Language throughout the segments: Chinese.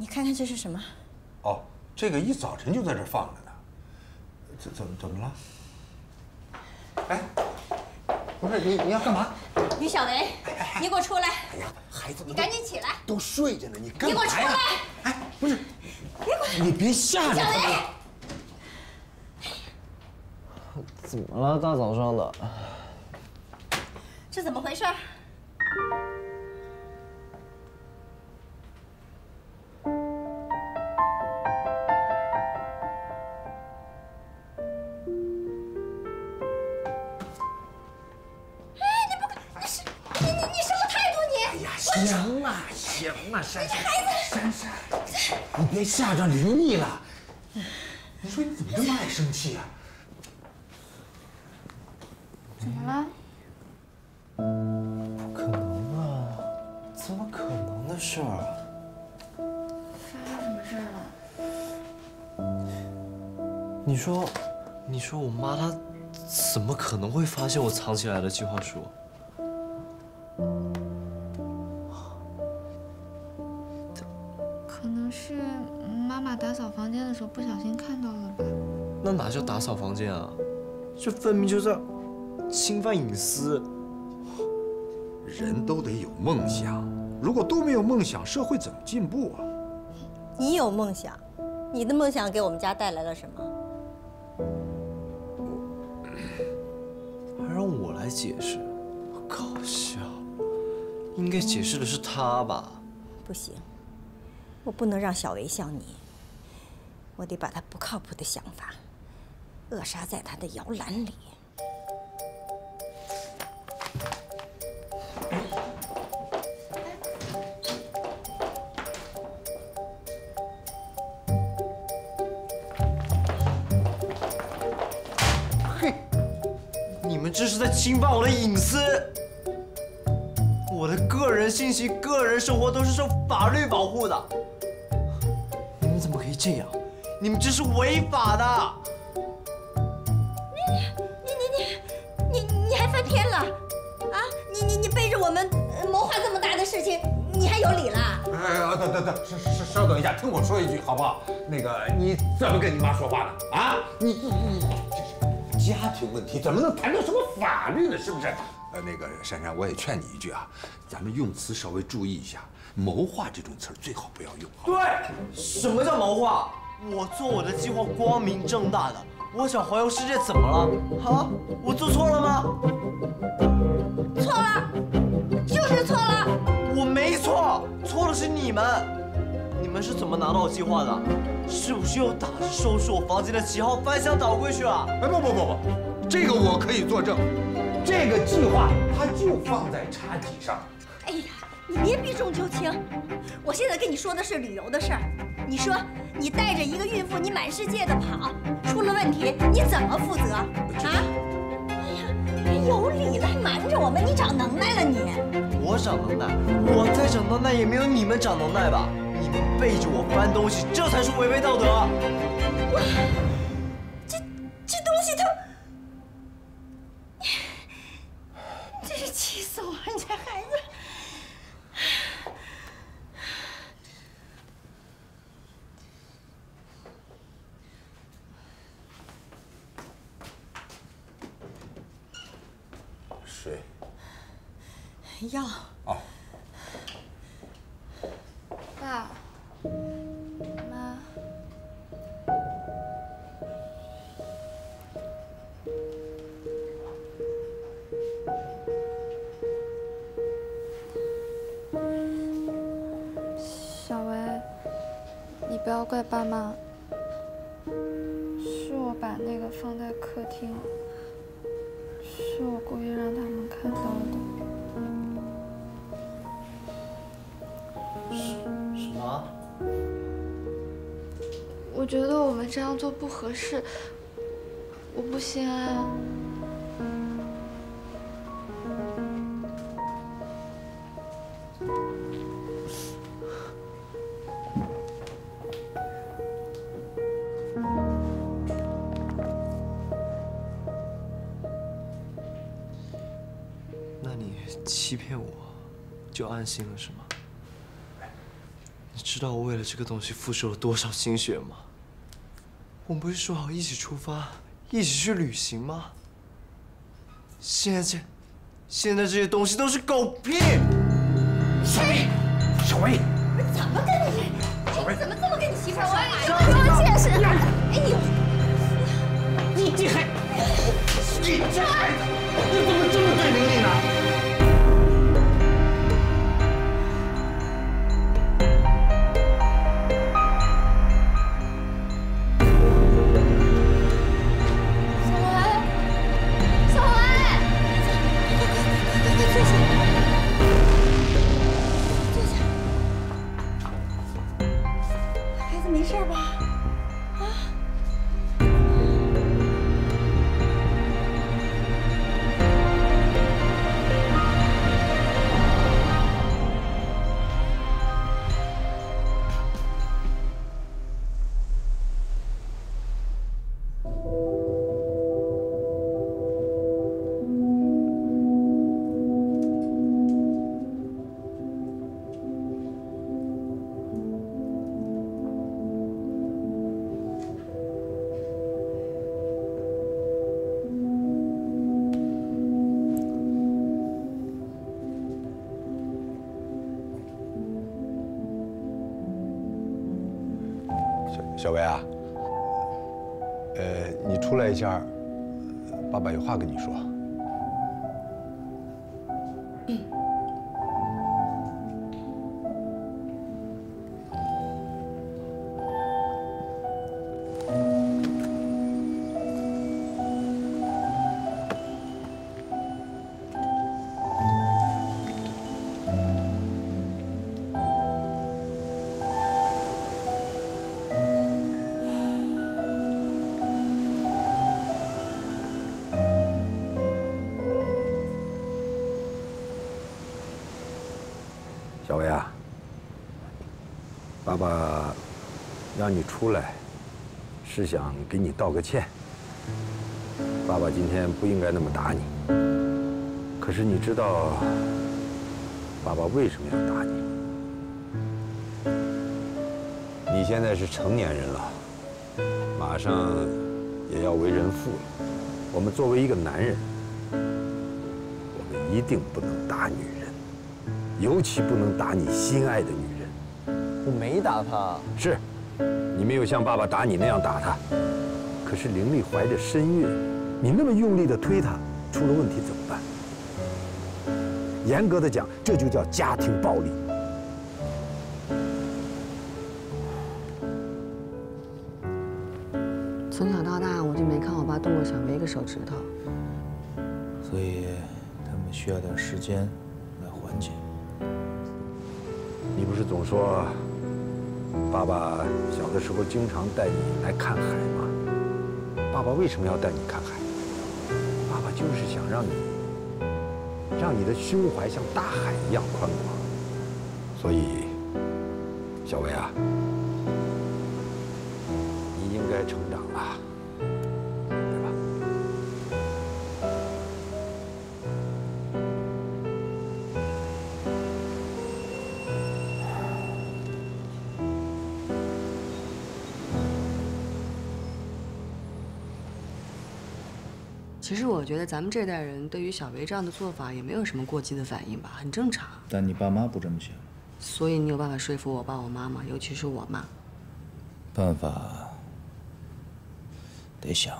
你看看这是什么？哦，这个一早晨就在这放着呢。怎么了？哎，不是你要干嘛？于小雷，你给我出来！哎呀，孩子，你赶紧起来！都睡着呢，你干嘛呀？你给我出来！哎，不是，你别吓着！小雷，怎么了？大早上的，这怎么回事？ 行了行了，珊珊，你别吓着林毅了。你说你怎么这么爱生气啊？怎么了？不可能啊！怎么可能的事儿？发生什么事了？你说我妈她怎么可能会发现我藏起来的计划书？ 不小心看到了吧？那哪叫打扫房间啊？这分明就在侵犯隐私。人都得有梦想，如果都没有梦想，社会怎么进步啊？你有梦想，你的梦想给我们家带来了什么？还让我来解释，搞笑。应该解释的是他吧？不行，我不能让小维像你。 我得把他不靠谱的想法扼杀在他的摇篮里。嘿，你们这是在侵犯我的隐私！我的个人信息、个人生活都是受法律保护的，你们怎么可以这样？ 你们这是违法的！你还翻篇了啊！你背着我们谋划这么大的事情，你还有理了？哎，等，稍等一下，听我说一句好不好？那个，你怎么跟你妈说话呢？啊，你这是家庭问题，怎么能谈到什么法律呢？是不是？那个珊珊，我也劝你一句啊，咱们用词稍微注意一下，谋划这种词最好不要用。对，什么叫谋划？ 我做我的计划光明正大的，我想环游世界怎么了？啊，我做错了吗？错了，就是错了。我没错，错的是你们。你们是怎么拿到我计划的？是不是又打着收拾我房间的旗号翻箱倒柜去了？哎，不，这个我可以作证，这个计划它就放在茶几上。哎呀，你别避重就轻。我现在跟你说的是旅游的事儿，你说。 你带着一个孕妇，你满世界的跑，出了问题你怎么负责啊？哎呀，没有理了，还瞒着我们，你长能耐了你！我长能耐，我再长能耐也没有你们长能耐吧？你们背着我翻东西，这才是违背道德！哇，这东西它，真是气死我了！你这孩子。 药哦，爸妈，小维，你不要怪爸妈，是我把那个放在客厅，是我故意让他们看到的。 什么？我觉得我们这样做不合适，我不心安啊。那你欺骗我，就安心了是吗？知道我为了这个东西付出了多少心血吗？我们不是说好一起出发，一起去旅行吗？现在这些东西都是狗屁！小薇，小薇，我怎么跟你？小薇，怎么这么跟你媳妇说话？小薇，我也是。哎，你还，你这孩子，你怎么这么对玲玲呢？ 小薇啊，你出来一下，爸爸有话跟你说。嗯。小薇啊，爸爸让你出来，是想给你道个歉。爸爸今天不应该那么打你，可是你知道爸爸为什么要打你？你现在是成年人了，马上也要为人父了。我们作为一个男人，我们一定不能打女人。 尤其不能打你心爱的女人。我没打她。是，你没有像爸爸打你那样打她。可是玲丽怀着身孕，你那么用力的推她，出了问题怎么办？严格的讲，这就叫家庭暴力。从小到大，我就没看我爸动过小薇一个手指头。所以，他们需要点时间来缓解。 你不是总说，爸爸小的时候经常带你来看海吗？爸爸为什么要带你看海？爸爸就是想让你的胸怀像大海一样宽广。所以，小薇啊，你应该成长了，对吧？ 其实我觉得咱们这代人对于小薇这样的做法也没有什么过激的反应吧，很正常。但你爸妈不这么想，所以你有办法说服我爸我妈吗？尤其是我妈。办法得想。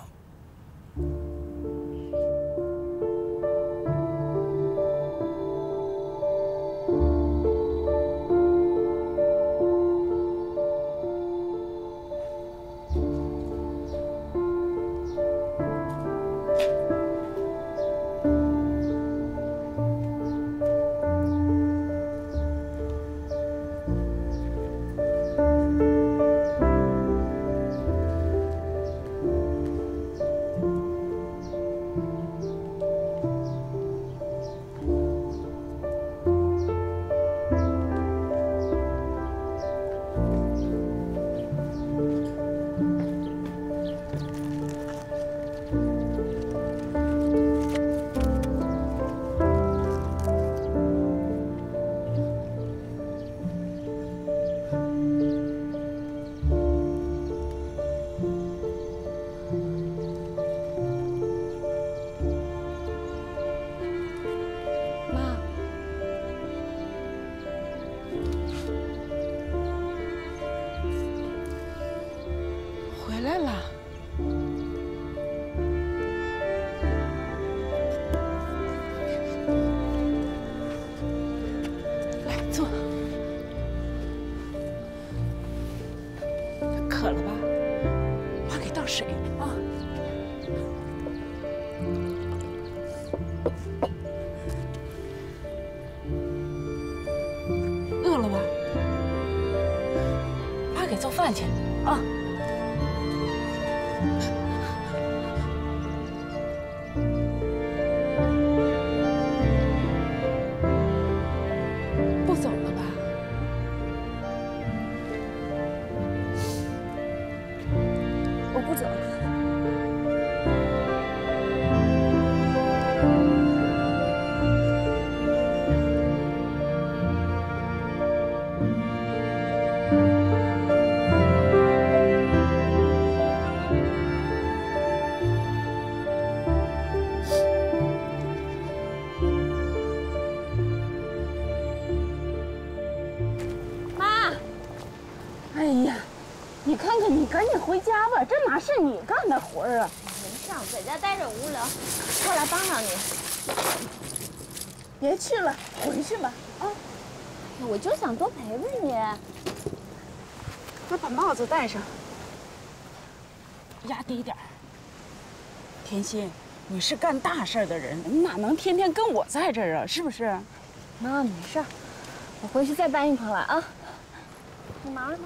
来了。来坐，渴了吧？妈给倒水啊。饿了吧？妈给做饭去啊。 不走了吧？我不走了。 你赶紧回家吧，这哪是你干的活儿啊！没事，我在家待着无聊，过来帮帮你。别去了，回去吧。啊，我就想多陪陪你。那把帽子戴上，压低点儿。甜心，你是干大事的人，你哪能天天跟我在这儿啊？是不是？妈，没事，我回去再搬一筐来啊。你忙着呢。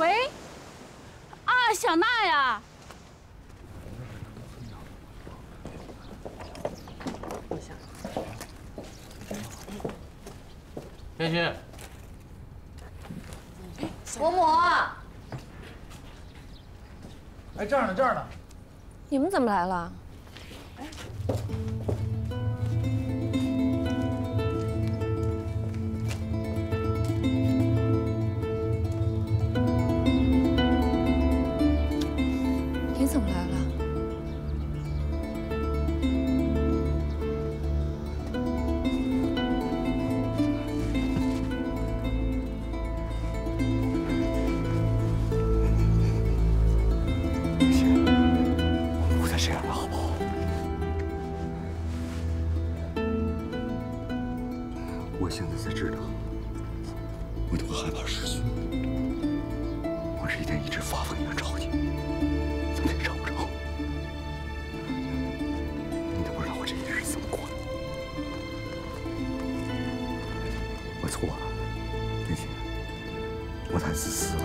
喂，啊，小娜呀！天心，伯母，哎，这儿呢，这儿呢。你们怎么来了？哎，你怎么来了？没事，我们不再这样了，好不好？我现在才知道，我多害怕失去。我这一天一直发疯的找你。 找不着，你都不知道我这一天是怎么过的。我错了，那天我太自私了，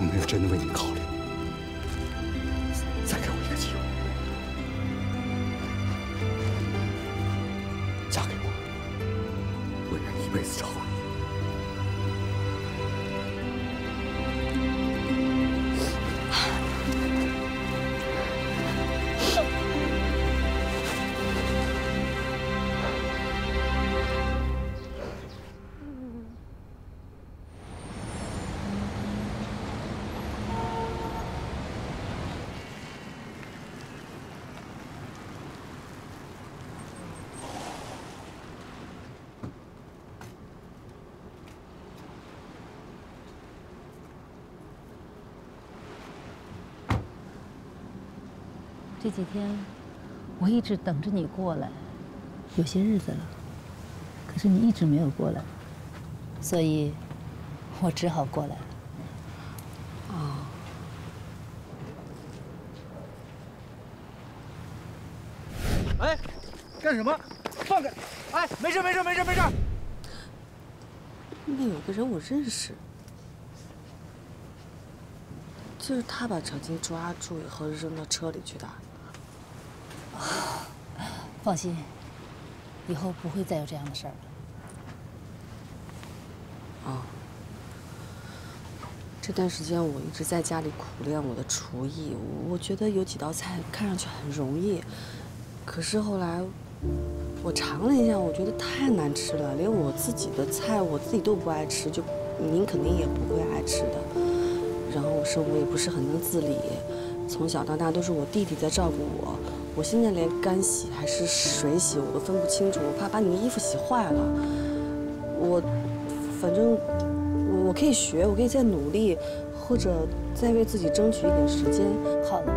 我没有真的为你考虑。再给我一个机会，嫁给我，我愿意一辈子照顾你。 这几天我一直等着你过来，有些日子了，可是你一直没有过来，所以我只好过来了。哦，哎，干什么？放开！哎，没事没事没事没事。那有个人我认识，就是他把程晶抓住以后扔到车里去的。 放心，以后不会再有这样的事儿了。啊，这段时间我一直在家里苦练我的厨艺，我觉得有几道菜看上去很容易，可是后来我尝了一下，我觉得太难吃了，连我自己的菜我自己都不爱吃，就您肯定也不会爱吃的。然后我生活也不是很能自理，从小到大都是我弟弟在照顾我。我现在连干洗还是水洗我都分不清楚，我怕把你们衣服洗坏了。我，反正我可以学，我可以再努力，或者再为自己争取一点时间。好了，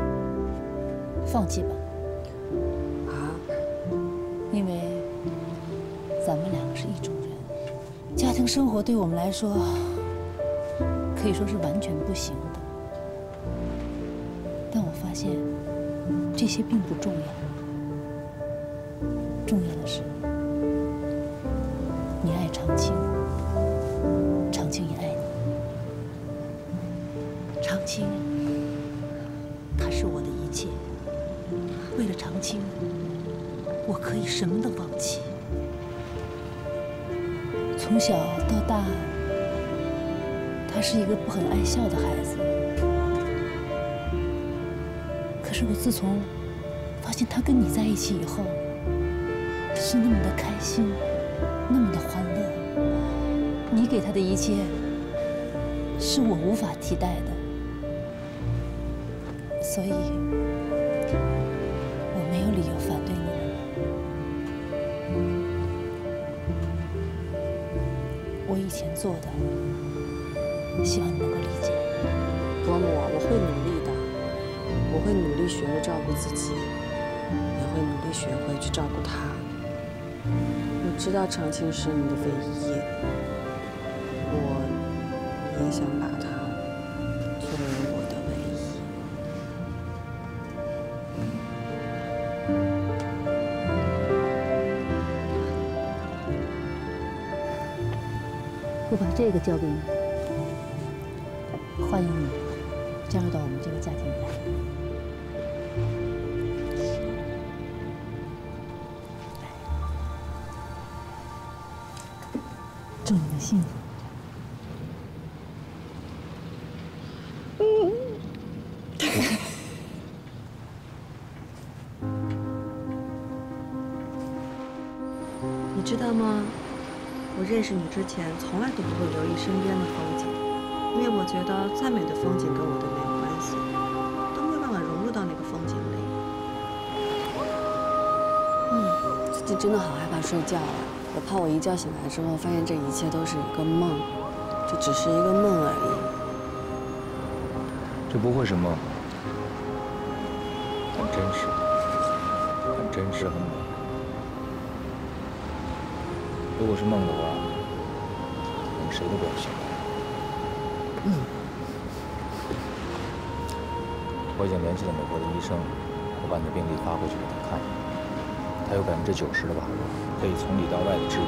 放弃吧。啊？因为咱们两个是一种人，家庭生活对我们来说可以说是完全不行的。但我发现。 这些并不重要，重要的是你爱长青，长青也爱你。长青，他是我的一切。为了长青，我可以什么都放弃。从小到大，他是一个不很爱笑的孩子。 可是我自从发现他跟你在一起以后，是那么的开心，那么的欢乐。你给他的一切，是我无法替代的，所以我没有理由反对你们。我以前做的，希望你能够理解。伯母，我会努力。 我会努力学着照顾自己，也会努力学会去照顾他。我知道长青是你的唯一，我也想把他作为我的唯一。我把这个交给你，欢迎你加入到我们这个家庭来。 祝你的幸福。你知道吗？我认识你之前，从来都不会留意身边的风景，因为我觉得再美的风景跟我都没有关系，都没有办法融入到那个风景里。最近真的好害怕睡觉啊。 我怕我一觉醒来之后，发现这一切都是一个梦，就只是一个梦而已。这不会是梦，很真实，很真实，很美。如果是梦的话，我们谁都不要醒来。我已经联系了美国的医生，我把你的病历发过去给他看。 他有90%的把握，可以从里到外的治愈。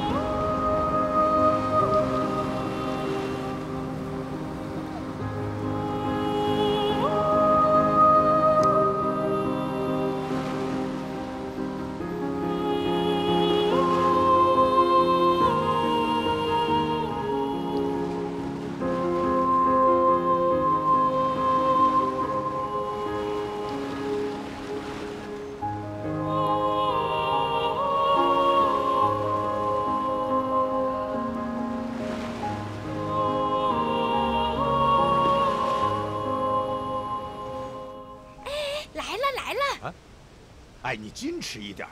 哎，你矜持一点，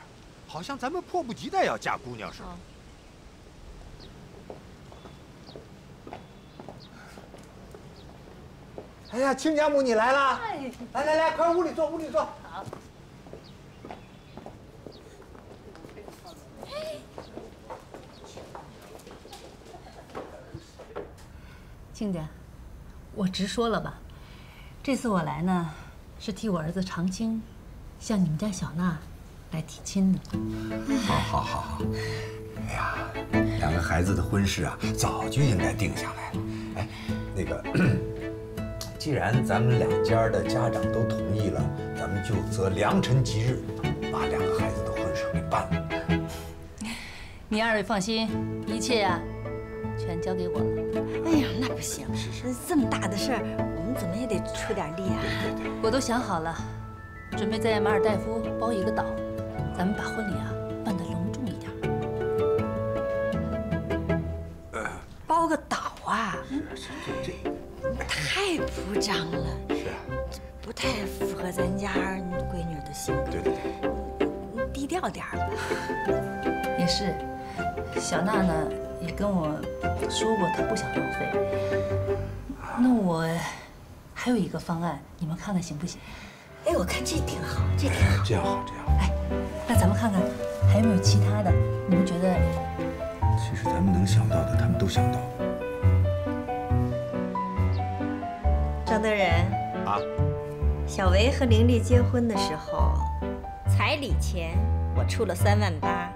好像咱们迫不及待要嫁姑娘似的。哎呀，亲家母你来了！来来来，快屋里坐，屋里坐。好。亲家，我直说了吧，这次我来呢，是替我儿子长青。 向你们家小娜来提亲的。好，好，好，好。哎呀，两个孩子的婚事啊，早就应该定下来了。哎，那个，既然咱们两家的家长都同意了，咱们就择良辰吉日，把两个孩子的婚事给办了。你二位放心，一切呀，全交给我了。哎呀，那不行，是是，这么大的事儿，我们怎么也得出点力啊。我都想好了。 准备在马尔代夫包一个岛，咱们把婚礼啊办得隆重一点。包个岛啊？是是，这太铺张了，是啊，不太符合咱家闺女的性格。对对对，低调点吧。也是，小娜娜也跟我说过，她不想浪费。那我还有一个方案，你们看看行不行？哎，我看这挺好，这挺好，这样好，这样好。哎，那咱们看看还有没有其他的？你们觉得？其实咱们能想到的，他们都想到了。 张德仁啊，小维和玲丽结婚的时候，彩礼钱我出了3万8，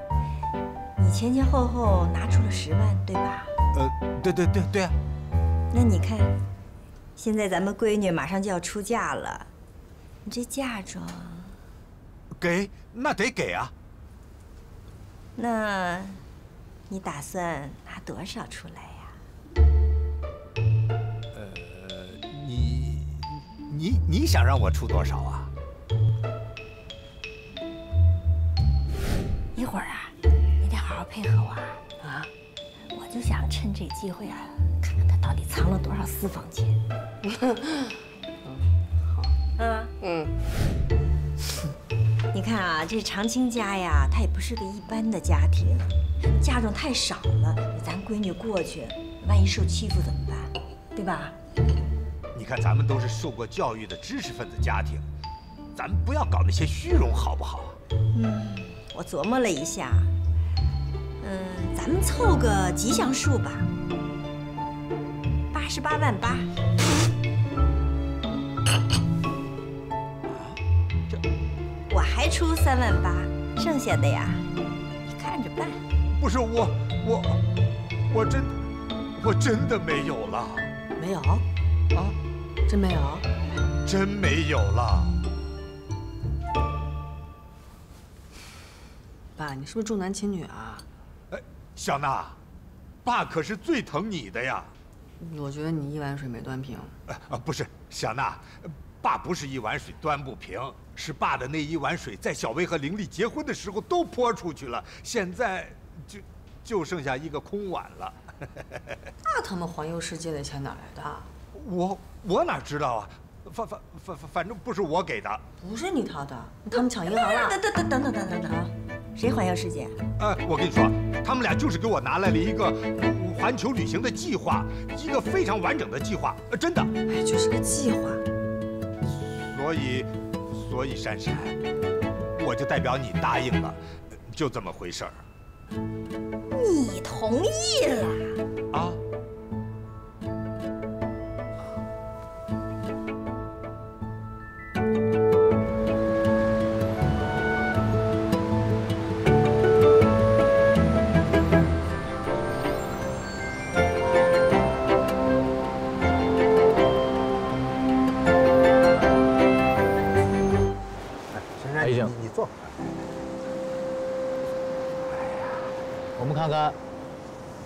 你前前后后拿出了10万，对吧？对啊。那你看，现在咱们闺女马上就要出嫁了，你这嫁妆给那得给啊。那，你打算拿多少出来呀？ 你想让我出多少啊？一会儿啊，你得好好配合我啊！我就想趁这机会啊，看看他到底藏了多少私房钱。好啊，嗯。你看啊，这长青家呀，他也不是个一般的家庭，嫁妆太少了，咱闺女过去，万一受欺负怎么办？对吧？ 你看，咱们都是受过教育的知识分子家庭，咱们不要搞那些虚荣，好不好？嗯，我琢磨了一下，咱们凑个吉祥数吧，88万8。这我还出3万8，剩下的呀，你看着办。不是我真的没有了，没有啊。 真没有，真没有了。爸，你是不是重男轻女啊？哎，小娜，爸可是最疼你的呀。我觉得你一碗水没端平。不是，小娜，爸不是一碗水端不平，是爸的那一碗水在小薇和玲丽结婚的时候都泼出去了，现在就剩下一个空碗了。那他们环游世界的钱哪来的？ 我哪知道啊，反正不是我给的，不是你掏的，他们抢银行了。等等，谁环游世界？我跟你说，他们俩就是给我拿来了一个环球旅行的计划，一个非常完整的计划，真的。哎，就是个计划。所以珊珊，我就代表你答应了，就这么回事儿。你同意了？啊？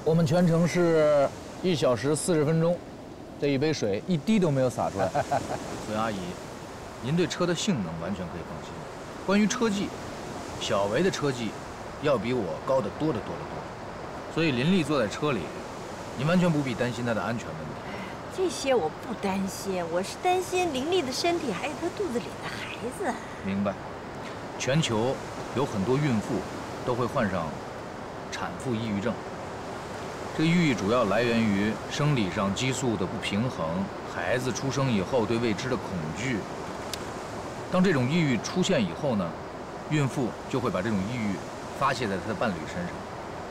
我们全程是1小时40分钟，这一杯水一滴都没有洒出来。何阿姨，您对车的性能完全可以放心。关于车技，小维的车技要比我高得多得多得多，所以林丽坐在车里，您完全不必担心她的安全问题。这些我不担心，我是担心林丽的身体，还有她肚子里的孩子。明白。全球有很多孕妇都会患上产妇抑郁症。 这个抑郁主要来源于生理上激素的不平衡，孩子出生以后对未知的恐惧。当这种抑郁出现以后呢，孕妇就会把这种抑郁发泄在她的伴侣身上。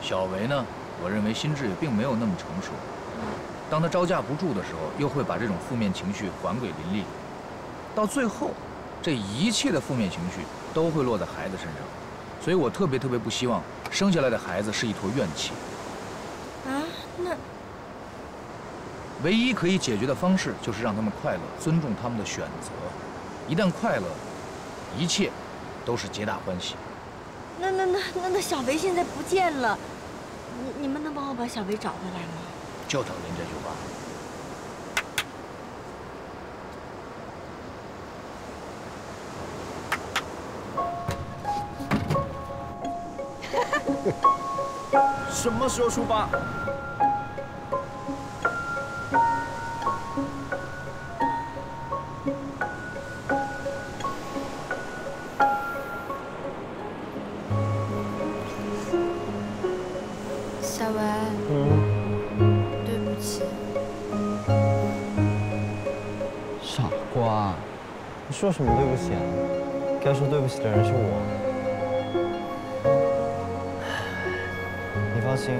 小维呢，我认为心智也并没有那么成熟，当她招架不住的时候，又会把这种负面情绪还给林丽。到最后，这一切的负面情绪都会落在孩子身上，所以我特别不希望生下来的孩子是一坨怨气。 唯一可以解决的方式就是让他们快乐，尊重他们的选择。一旦快乐，一切都是皆大欢喜。那小维现在不见了，你们能帮我把小维找回来吗？就等您这句话。什么时候出发？你说什么对不起啊？该说对不起的人是我。你放心，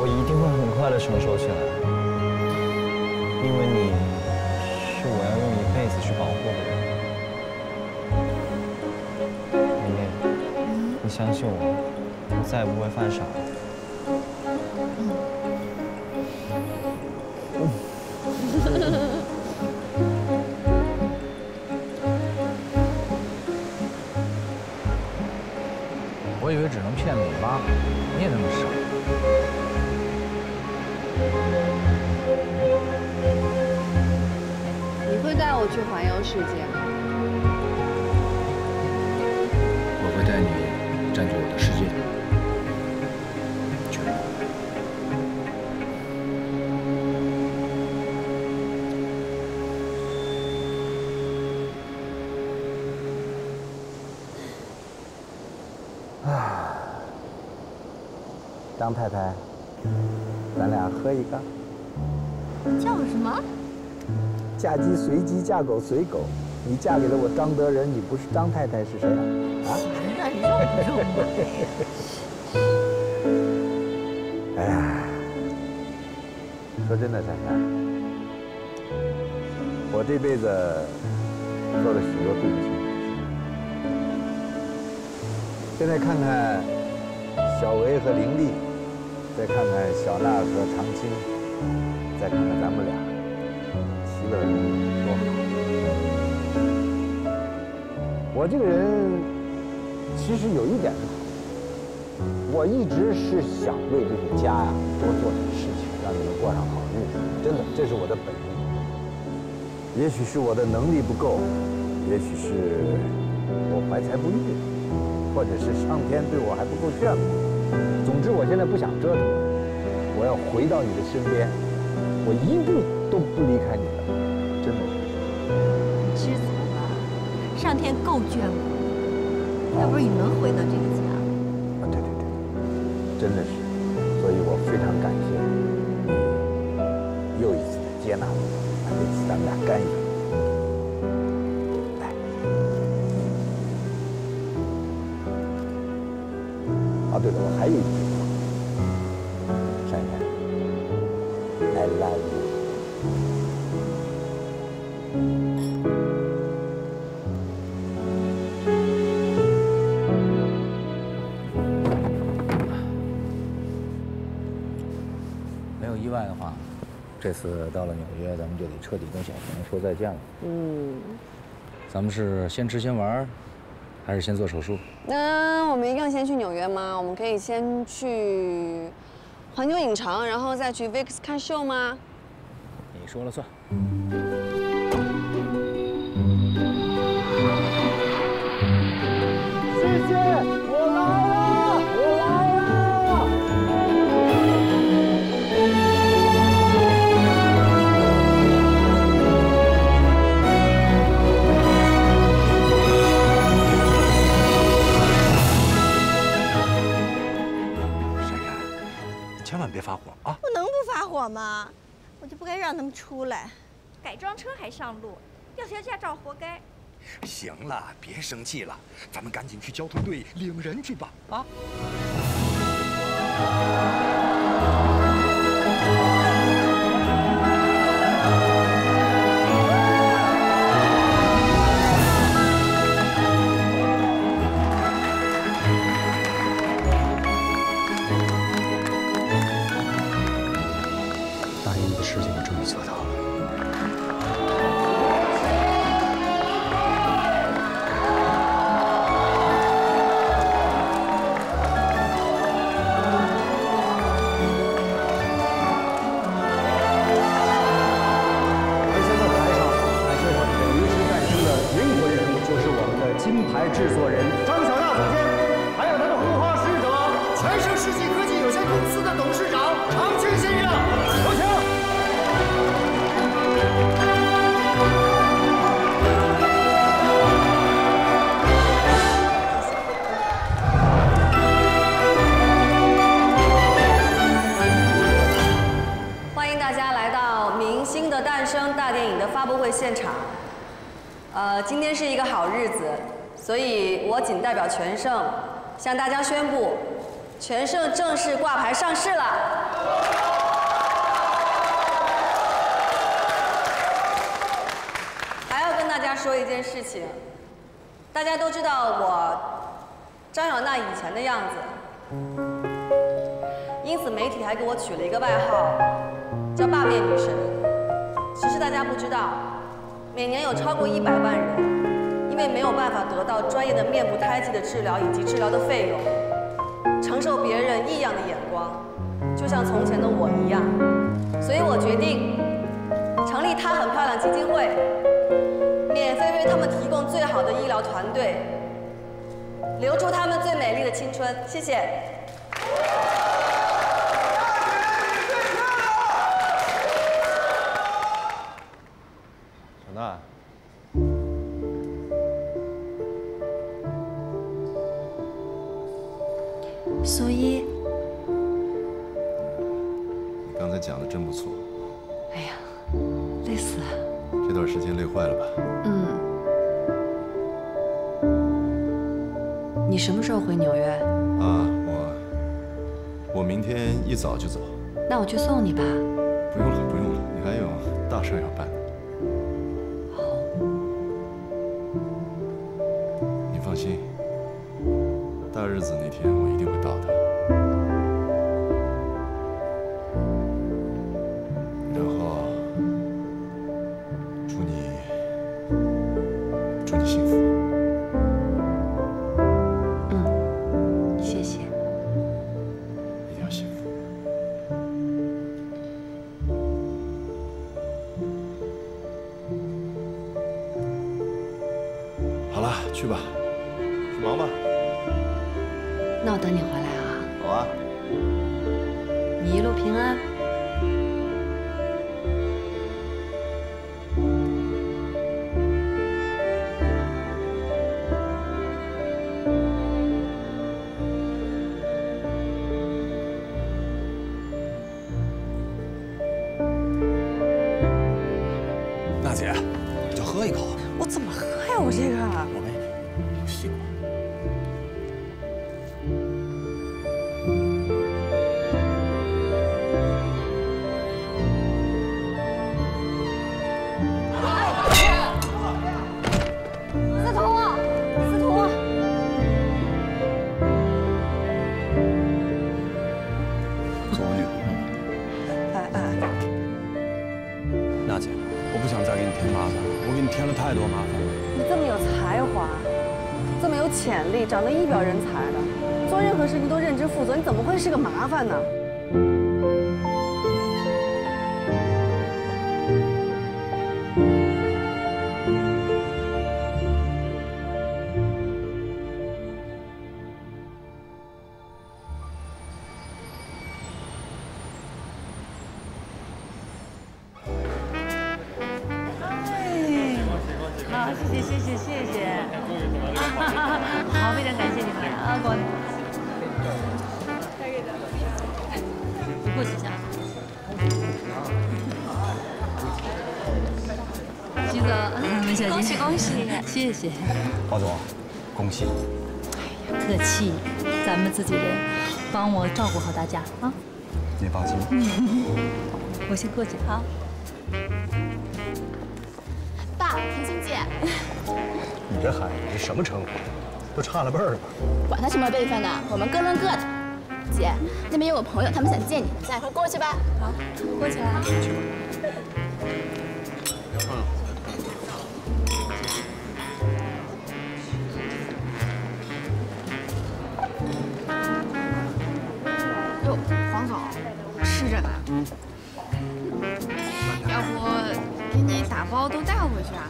我一定会很快的成熟起来，因为你是我要用一辈子去保护的人。 你相信我，我再也不会犯傻了。我以为只能骗你妈，你也那么傻。你会带我去环游世界吗？我会带你。 占据我的世界，去！啊，张太太，咱俩喝一个。叫我什么？嫁鸡随鸡，嫁狗随狗。你嫁给了我张德仁，你不是张太太是谁啊？啊？ 哎呀，说真的，珊珊，我这辈子做了许多对不起你的事。现在看看小维和林丽，再看看小娜和常青，再看看咱们俩，其乐多好。我这个人。 其实有一点是好，我一直是想为这个家呀多做点事情，让你们过上好日子。真的，这是我的本意。也许是我的能力不够，也许是我怀才不遇，或者是上天对我还不够眷顾。总之，我现在不想折腾，我要回到你的身边，我一步都不离开你了，真的。你知足吧，上天够眷顾。 要不是你能回到这个家，啊，对对对，真的是，所以我非常感谢你又一次的接纳我，这次咱们俩干一杯。 啊，对了，我还有一句话，珊珊 ，I love you。 这次到了纽约，咱们就得彻底跟小熊说再见了。嗯，咱们是先吃先玩，还是先做手术？那我们一定要先去纽约吗？我们可以先去环球影城，然后再去 VIX 看秀吗？你说了算。谢谢，我来了。 别发火啊！我能不发火吗？我就不该让他们出来。改装车还上路，要学驾照活该。行了，别生气了，咱们赶紧去交通队领人去吧！啊！今天是一个好日子，所以我谨代表全盛向大家宣布，全盛正式挂牌上市了。 大家说一件事情，大家都知道我张小娜以前的样子，因此媒体还给我取了一个外号，叫“罢免女神”。其实大家不知道，每年有超过100万人，因为没有办法得到专业的面部胎记的治疗以及治疗的费用，承受别人异样的眼光，就像从前的我一样。所以我决定成立她很漂亮基金会。 免费为他们提供最好的医疗团队，留住他们最美丽的青春。谢谢。小娜，所以，你刚才讲的真不错。哎呀，累死了。 这段时间累坏了吧？嗯。你什么时候回纽约？啊，我明天一早就走。那我去送你吧。不用了，不用了，你还有大事要办。好。你放心，大日子那天我一定会到的。 长得一表人才的，做任何事情都认真负责，你怎么会是个麻烦呢？哎，好，谢谢谢谢谢谢。 好，非常感谢你们啊！我你过去一下。徐总，文小姐，恭喜恭喜！谢谢。包总，恭喜！哎呀，客气，咱们自己人，帮我照顾好大家啊！你放心。我先过去啊。爸，萍萍姐。你这孩子是什么称呼？ 都差了辈儿了，管他什么辈分呢？我们各论各的。姐，那边有我朋友，他们想见你，咱俩快过去吧。好，过去啦。去吧。嗯。哟，黄总，吃着呢。嗯。要不给你打包都带回去啊？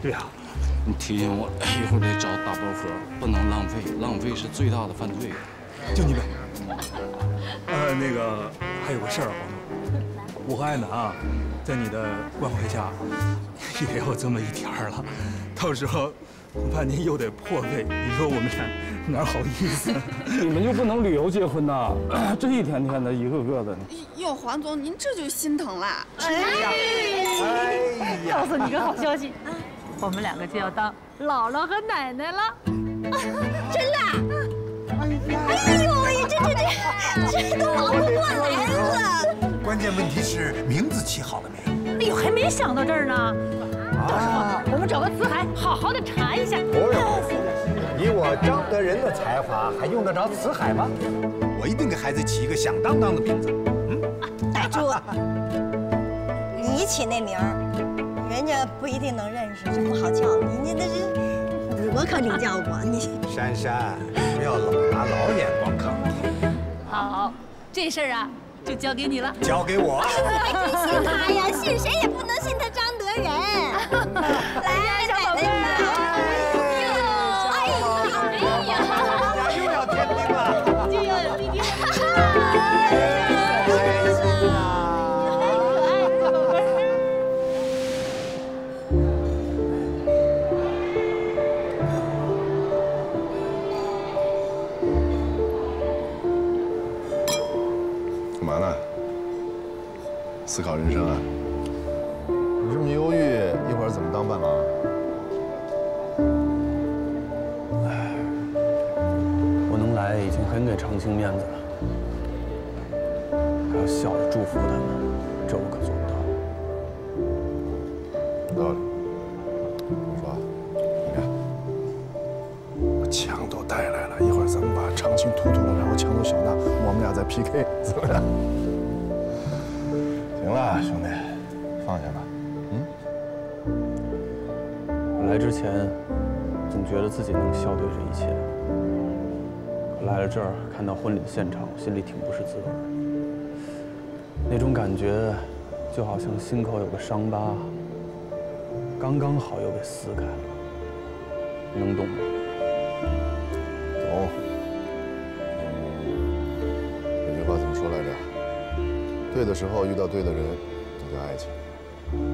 对呀。 你提醒我，一会儿得找打包盒，不能浪费，浪费是最大的犯罪。就你呗。那个还有个事儿，黄总，我和艾楠啊，在你的关怀下，也有这么一天了。到时候恐怕您又得破费，你说我们俩哪好意思？你们就不能旅游结婚呐？这一天天的，一个个的。哟，黄总，您这就心疼啦！哎呀，告诉你个好消息。我们两个就要当姥姥和奶奶了。啊、真的？哎呦喂，这都忙不过来了。关键问题是名字起好了没？哎呦，还没想到这儿呢。到时候我们找个词海好好的查一下。以我张德仁的才华，还用得着辞海吗？我一定给孩子起一个响当当的名字。嗯，打住！你起那名儿，人家不一定能认识，这不好叫。你那是，我可领教过你。珊珊，不要老拿老眼光看我。好，这事儿啊，就交给你了。交给我？还真信他呀？信谁也不能信他张德仁。来，小宝贝。 思考人生啊！你这么忧郁，一会儿怎么当伴郎？哎，我能来已经很给长青面子了，还要笑着祝福他们，这我可做不到。有道理。我说，你看，我枪都带来了，一会儿咱们把长青突突了，然后抢走小娜，我们俩再 PK， 怎么样？ 行了，兄弟，放下吧。嗯，我来之前总觉得自己能消对这一切，可来了这儿看到婚礼的现场，我心里挺不是滋味的。那种感觉就好像心口有个伤疤，刚刚好又被撕开了，能懂吗？懂。有句话怎么说来着？ 对的时候遇到对的人，那叫爱情；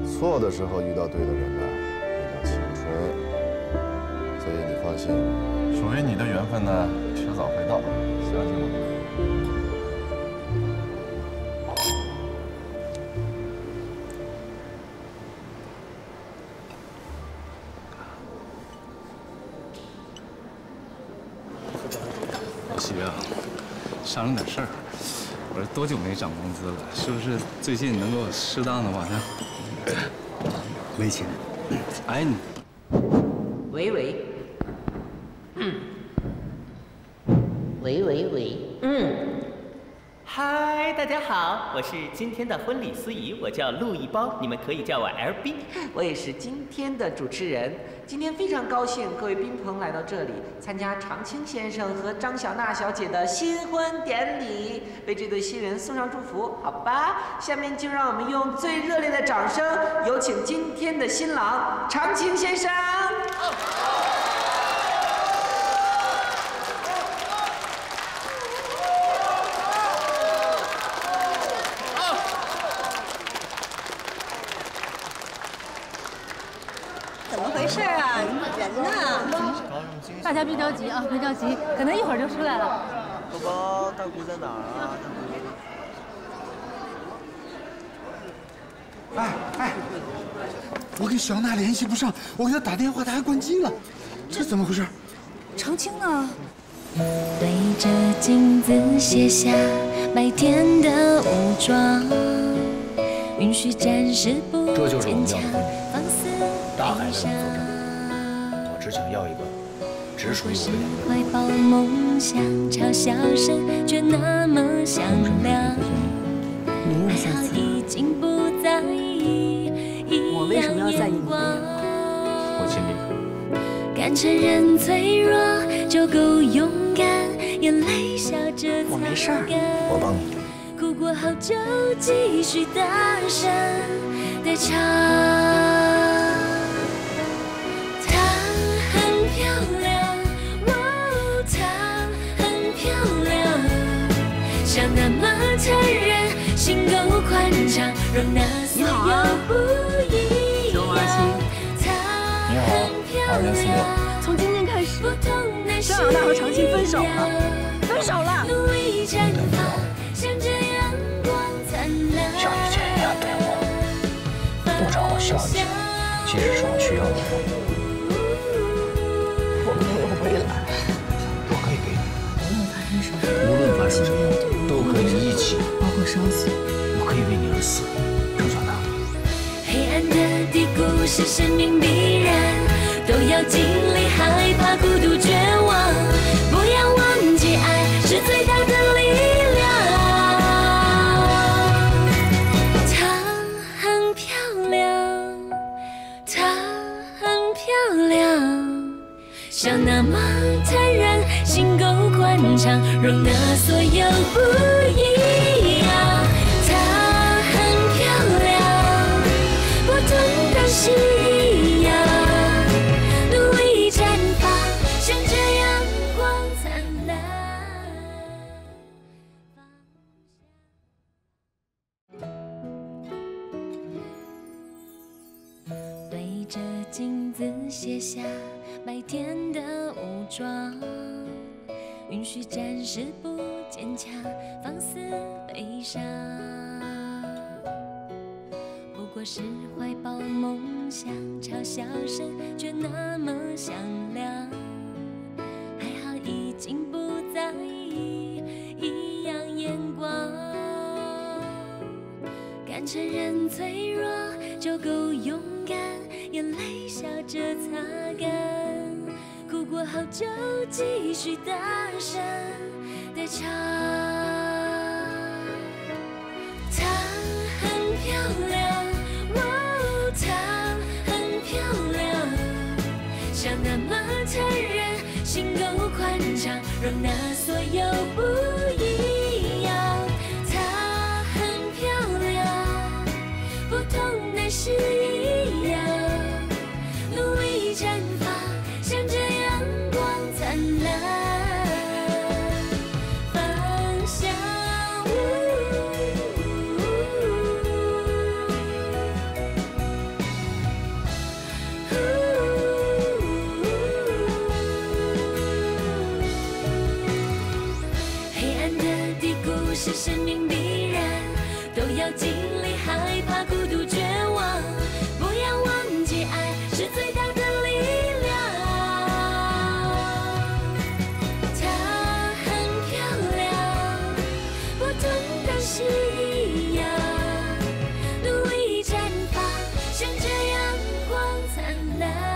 错的时候遇到对的人呢，那叫青春。所以你放心，属于你的缘分呢，迟早会到，相信我。姐啊，商量点事儿。 我这多久没涨工资了？是不是最近能给我适当的往上？没钱。哎你。喂喂。嗯。喂喂喂。嗯。嗨，大家好，我是今天的婚礼司仪，我叫陆一包，你们可以叫我 LB。我也是今天的主持人。今天非常高兴各位宾朋来到这里参加长青先生和张小娜小姐的新婚典礼，为这对新人送上祝福，好吧？下面就让我们用最热烈的掌声，有请今天的新郎长青先生。怎么回事啊？人呢？ 大家别着急啊，别着急，可能一会儿就出来了。宝宝，大姑在哪儿啊？哎，我跟小娜联系不上，我给她打电话，她还关机了，这怎么回事？长青呢？对着镜子卸下白天的武装，允许暂时不坚强，放肆爱上。我只想要一个。 只属于我怀抱梦想，嘲笑声却那么响亮。爱好已经不在意，我为什么要在意你？我尽力。敢承认脆弱就够勇敢，眼泪笑着擦干。我没事儿，我帮你。哭过后就继续大声地唱。 像那么残忍，心够宽敞，容纳所有不一样。你好，2046。从今天开始，张小娜和长青分手了，分手了。像这阳光灿烂。有一天你要对我，不找我消息，这也是我需要的。我没有未来，我可以给你。无论发生什么，都可以一起。包括烧死，我可以为你而死，周传娜。黑暗的低谷是生命必然，都要经历，害怕、孤独、绝望。不要忘记，爱是最大的力量。 像那么坦然，心够宽敞，容纳所有不一样。她很漂亮，不同的夕阳，努力绽放，像这阳光灿烂。对着镜子写下。 白天的武装，允许暂时不坚强，放肆悲伤。不过是怀抱梦想，嘲笑声却那么响亮。还好已经不在意异样眼光，敢承认脆弱就够勇敢，眼泪笑着擦干。 哭过后就继续大声地唱。她很漂亮，哦，她很漂亮，像那么坦然，心够宽敞，容纳所有不一样。她很漂亮，不同的是一样，努力绽放，像这样。 是生命必然，都要经历，害怕、孤独、绝望。不要忘记，爱是最大的力量。她很漂亮，不同的夕阳，努力绽放，像这阳光灿烂。